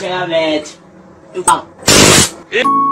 Damn it!